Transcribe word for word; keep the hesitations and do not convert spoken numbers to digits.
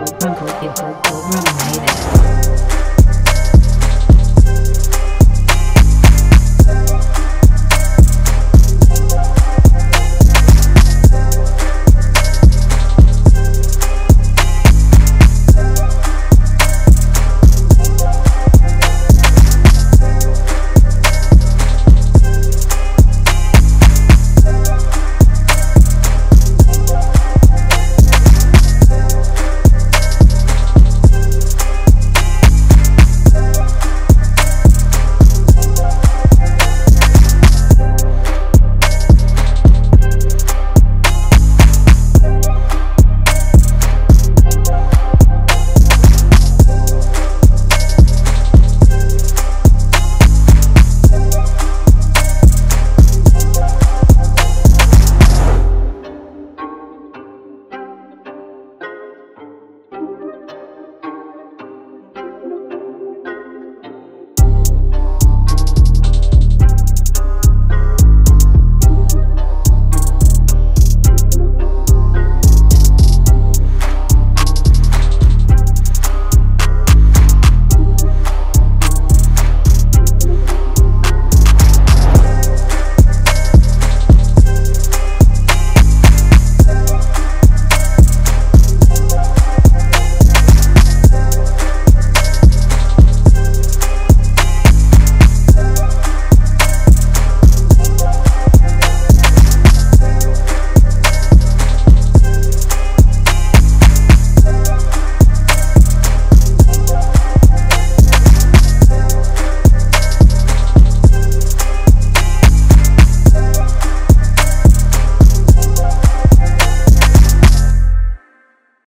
Uncle, uncle, uncle, uncle, uncle,